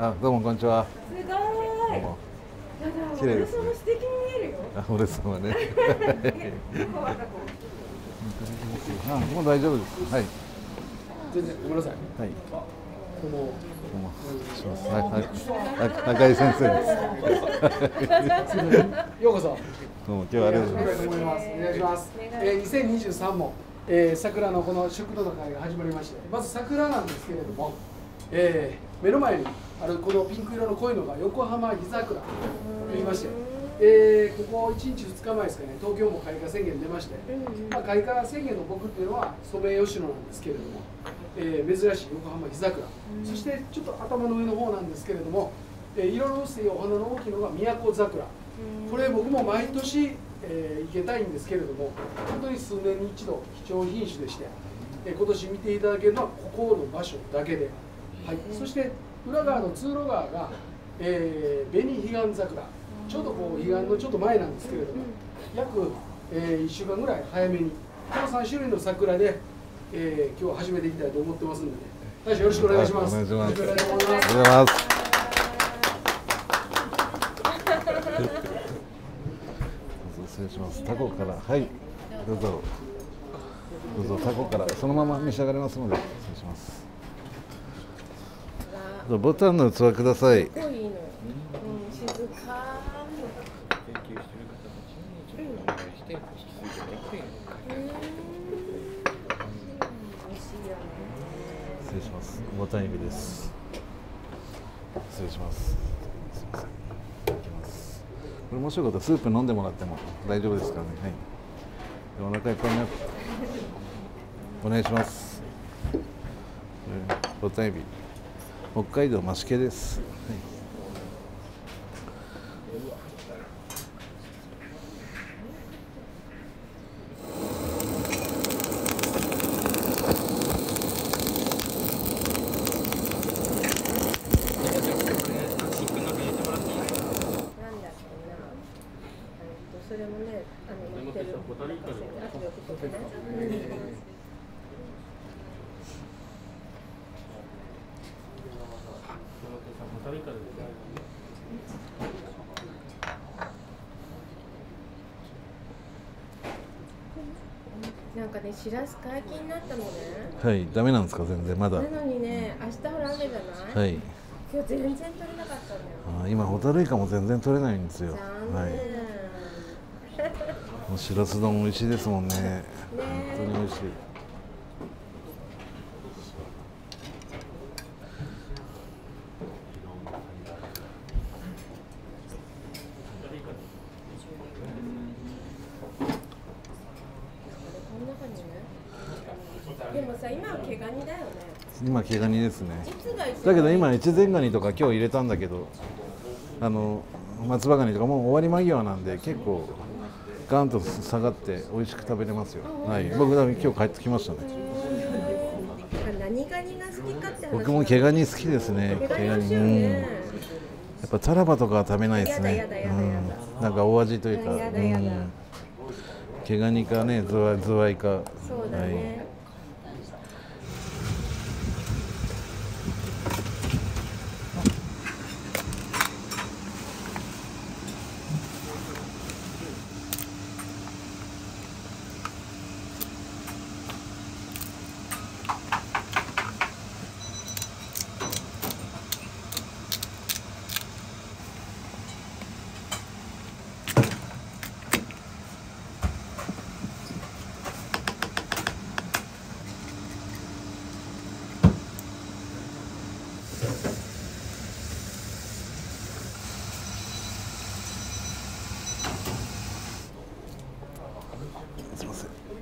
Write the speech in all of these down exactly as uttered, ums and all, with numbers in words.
あ、どうもこんにちは。すごい。綺麗ですね。素敵に見えるよ。あ、俺様ね。あ、もう大丈夫です。はい。全然ごめんなさい。はい。この。します。はい、赤井先生です。ようこそ。どうも、今日はありがとうございます。お願いします。え、にせんにじゅうさんも、え、桜のこの食堂の会が始まりまして、まず桜なんですけれども。えー、目の前にあるこのピンク色の濃いのが横浜ギザクラと言いまして、えー、ここいちにちふつかまえですかね、東京も開花宣言出まして、まあ、開花宣言の僕っていうのはソメイヨシノなんですけれども、えー、珍しい横浜ギザクラ、そしてちょっと頭の上の方なんですけれども、えー、色の薄いお花の大きいのが都桜、これ僕も毎年、えー、生けたいんですけれども、本当に数年に一度貴重品種でして、えー、今年見ていただけるのはここの場所だけで。はい、そして裏側の通路側が、えー、紅彼岸桜、ちょうどこう彼岸のちょっと前なんですけれども、約、えー、いっしゅうかんぐらい早めに、このさんしゅるいの桜で、えー、今日は始めていきたいと思ってますので、大将よろしくお願いします。はい、お願いします。よろしくお願いします。失礼します。タコから、はい、どうぞ、どうぞタコから、そのまま召し上がれますので、失礼します。ボタンの器ください。失礼します。ボタン指です。失礼します。すみません。いきます。これもしよかったらスープ飲んでもらっても大丈夫ですからね。はい。お腹いっぱいになって。お願いします。ボタン指。北海道マシケです。なんかね、しらす解禁になったのね。はい、ダメなんですか、全然まだ。なのにね、明日ほら雨じゃない。はい。今日全然取れなかったのよ。あ、今ホタルイカも全然取れないんですよ。はい。しらす丼美味しいですもんね。ね本当に美味しい。今毛ガニですね。だけど今越前ガニとか今日入れたんだけど、あの松葉ガニとかもう終わり間際なんで結構ガンと下がって美味しく食べれますよ。はい。僕だ今日帰ってきましたね。何ガニが好きかって話。僕も毛ガニ好きですね。毛ガニ。うん。やっぱタラバとかは食べないですね。うん。なんかお味というか、うん。毛ガニかね、ズワズワイか。そうだね。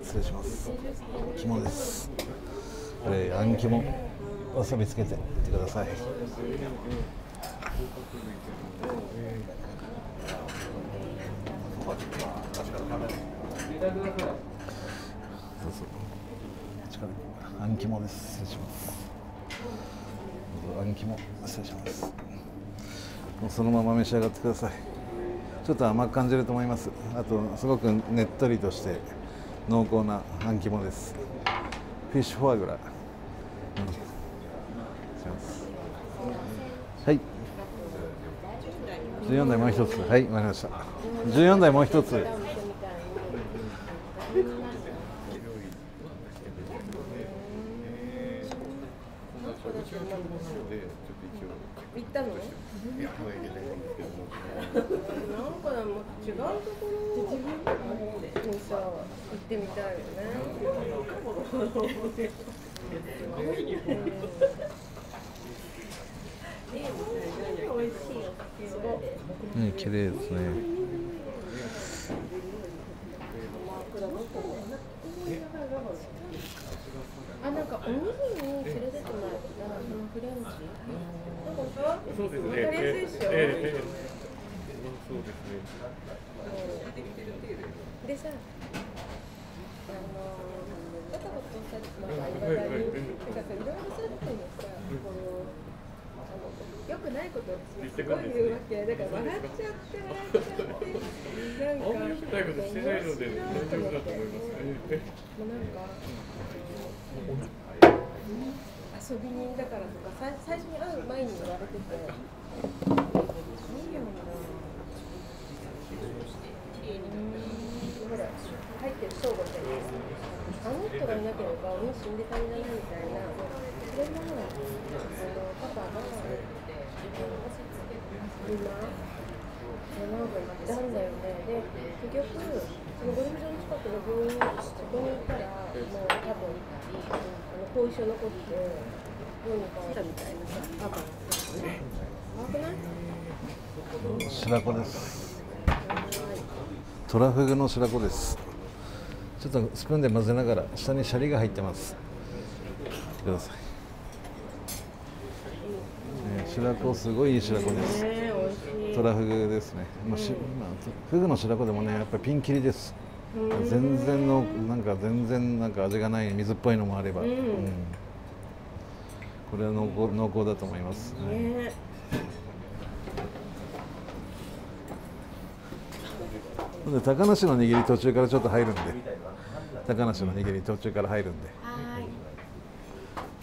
失礼します。肝です。これあん肝、わさびつけていってください。あん肝です。失礼します。あん肝、失礼します。もうそのまま召し上がってください。ちょっと甘く感じると思います。あとすごくねっとりとして。濃厚なあん肝です。フィッシュフォアグラ。うん、します。はい。じゅうよん台もう一つ。はい、わかりました。じゅうよん台もう一つ。ね、綺麗ですね。あ、なんかおにぎりに連れてってもらったらフレンチ。そうですね。ええええ。そうですね。でさ、あのだからこそさ、まあいろいろなんかいろいろすることにさ、この。よくないことをすごい言うわけだから笑っちゃって笑っちゃってなんかあんまり良くないことしてないので大丈夫だと思いますね。なんか遊び人だからとかさ最初に会う前に言われてていいよな。ほら入ってる正午ちゃんです。あの人がいなければもう死んで足りないみたいな。それもパパが。今、山奥に行ったんだよね。で、結局、そのゴルフ場の近くの病院、そこに行ったら、もう多分、後遺症残って、どうにかしたみたいな、パパ。怖くない？白子です。トラフグの白子です。ちょっとスプーンで混ぜながら、下にシャリが入ってます。ください。白子すごいいい白子です。トラフグですね。まあ、し、まあ、フグの白子でもね、やっぱりピンキリです。全然の、なんか全然なんか味がない水っぽいのもあれば。うんうん、これは濃厚、濃厚だと思います。ね、はい、高梨の握り途中からちょっと入るんで。高梨の握り途中から入るんで。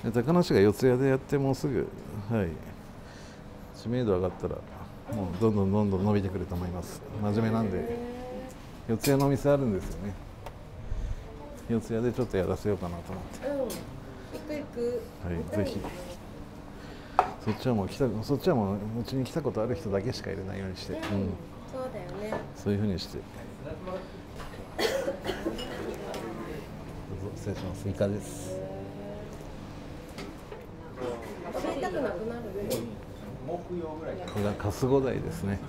で高梨が四谷でやってもうすぐ、はい。知名度上がったらもうどんどんどんどん伸びてくると思います。真面目なんで四谷のお店あるんですよね。四谷でちょっとやらせようかなと思って、うん、行く行く、はい、ぜひそっちはもう来たそっちはもううちに来たことある人だけしか入れないようにして、うん、そうだよね、そういうふうにして失礼します。イカです。知りたくなくなるね。これはカスゴダイですね。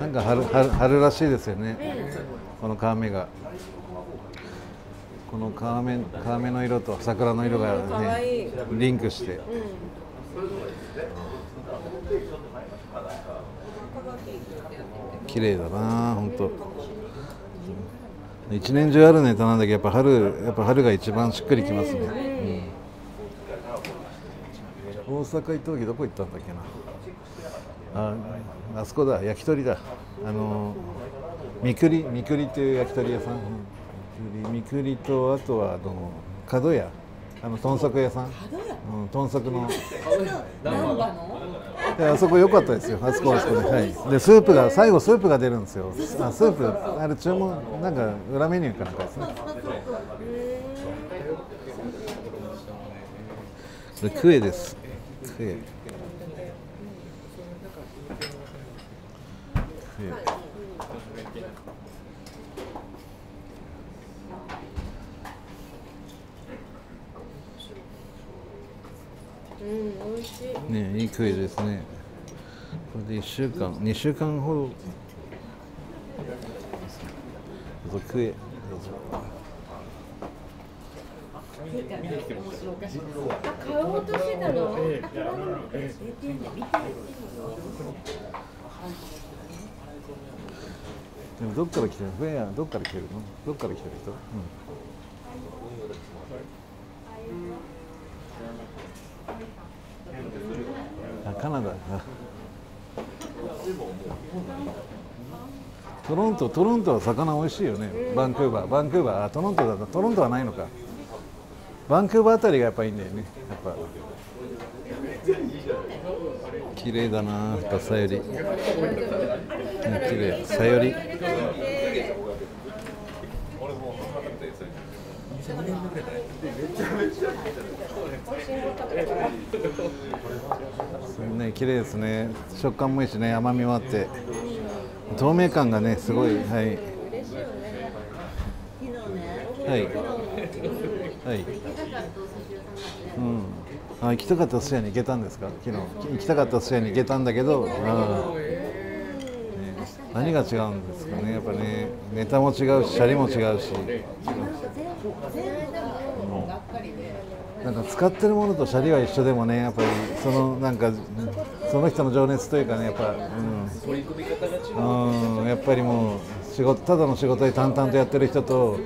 なんか 春, 春, 春らしいですよね。この皮目がこの皮 目, 皮目の色と桜の色がねリンクして、うん、綺麗だな本当。一年中あるネタなんだけどやっぱ 春, やっぱ春が一番しっくりきますね、うん、大阪伊藤木どこ行ったんだっけな。あ, あそこだ、焼き鳥だ。あのみくり、みくりという焼き鳥屋さん。みくりとあとはあの角屋、あの豚足屋さん。うん、豚足の。あそこ良かったですよ。あそこあそこで、はい。でスープが最後スープが出るんですよ。あスープあれ注文なんか裏メニューかなんかですね。これクエです。クエ。うん、美味しい。ね、いいクイズですね。これで一週間、二週間ほど。どうぞクイズ。買おうとしてたの。でもどっから来てるの？フェアどっから来てるの？どっから来てる人？うん。あ、カナダ。トロント、トロントは魚美味しいよね。バンクーバー、バンクーバー、あ、トロントだった。トロントはないのか。バンクーバーあたりがやっぱいいんだよね。やっぱ。綺麗だな、やっぱさより。綺麗、さより。ね、綺麗ですね。食感もいいしね、甘みもあって。透明感がね、すごい、はい。はい。はい。うん。あ、行きたかった寿司屋に行けたんですか、昨日。行きたかった寿司屋に行けたんだけど、ああ、ね、何が違うんですかね、やっぱね、ネタも違うし、シャリも違うし、うん、なんか使ってるものとシャリは一緒でもね、やっぱりそのなんかその人の情熱というかね、やっぱ、うん、うん、やっぱりもう仕事、ただの仕事で淡々とやってる人と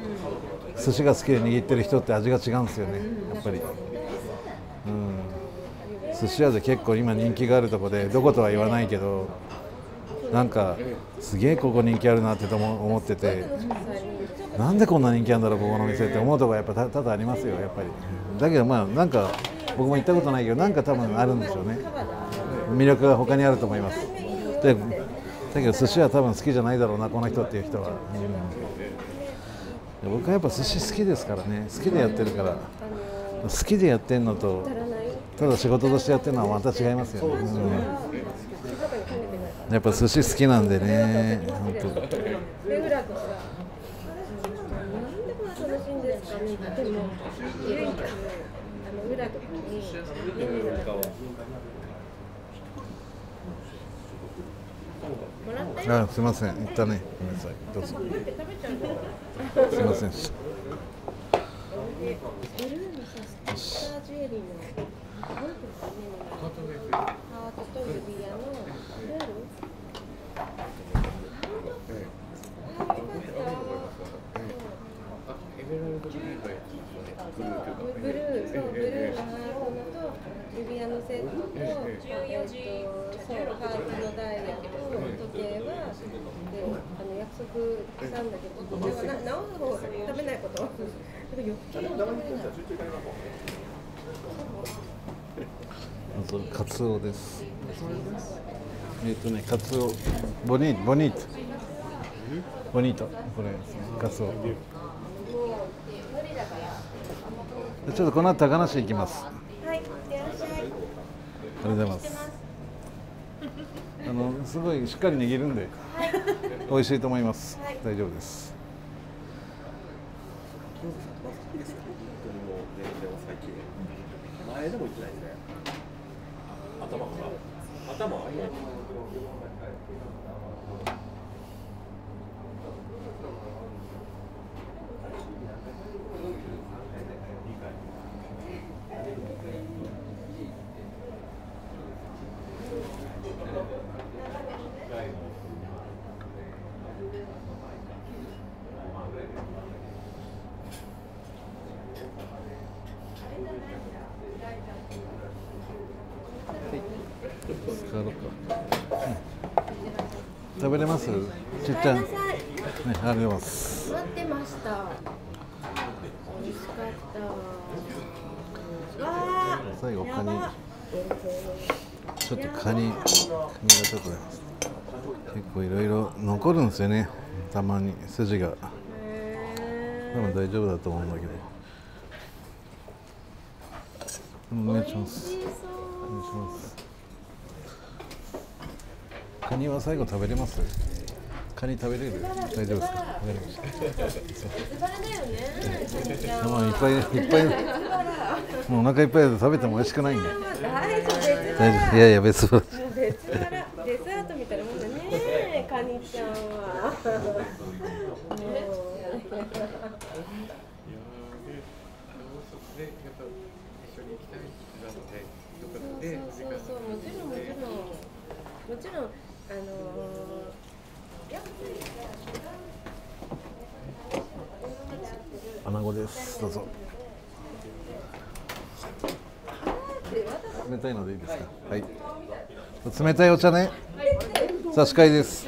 寿司が好きで握ってる人って味が違うんですよね、やっぱり。寿司屋で結構今人気があるとこで、どことは言わないけど、なんかすげえここ人気あるなってとも思ってて、なんでこんな人気あるんだろうここの店って思うとこやっぱ多々ありますよ、やっぱり。だけどまあなんか僕も行ったことないけど、なんか多分あるんでしょうね、魅力が他にあると思います。でだけど寿司は多分好きじゃないだろうなこの人っていう人は、うん、僕はやっぱ寿司好きですからね、好きでやってるから、好きでやってんのとただ仕事としてやってるのはまた違いますよね。うん、やっぱ寿司好きなんでね、本当。あ、すみません、言ったね、ごめんなさい、どうぞ。すみません。カツオです。えっとね、カツオ、ボニート、ボニート、ボニート、これですね、カツオ。ちょっとこの後高梨行きます。はい、いってらっしゃい。ありがとうございます。あのすごいしっかり握るんで、美味しいと思います。大丈夫です。前でも言ってないんだよ。頭が頭が食べれます？ちっちゃい。ね、あります。待ってました。美味しかった。わー。最後カニ。ちょっとカニ、カニがちょっとね。結構いろいろ残るんですよね。たまに筋が。でも大丈夫だと思うんだけど。お願いします。お願いします。カニは最後食べれます？カニ食べれる？大丈夫ですか？わかりました。まあいっぱいいっぱいもうお腹いっぱいだと食べても美味しくないんで。大丈夫。いやいや別腹。デザートみたいなもんだね。カニちゃんは。もちろん。あのー、穴子です。どうぞ。冷たいのでいいですか。はい。冷たいお茶ね。差し替えです。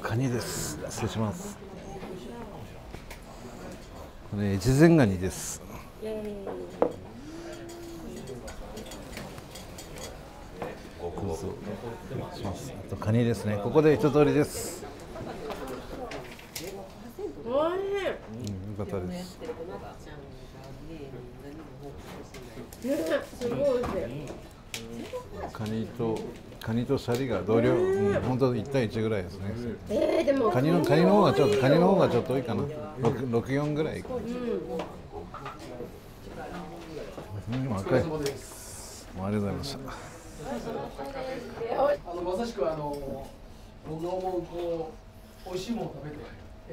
カニです。失礼します。これ越前ガニです。あとカニですね。ここで一通りです。おいしい。うん、良かったです。すごい美味しい。カニとカニとシャリが同量、うん、本当一対一ぐらいですね。えー、でもカニのカニの方がちょっとカニの方がちょっと多いかな。六六四ぐらい。うん、うん、赤い。もうありがとうございました。あのまさしくあの僕の思うこう美味しいものを食べ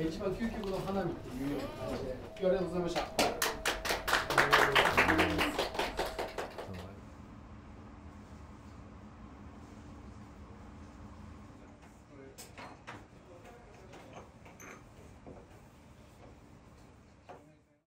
て一番究極の花火っていうような感じでありがとうございました。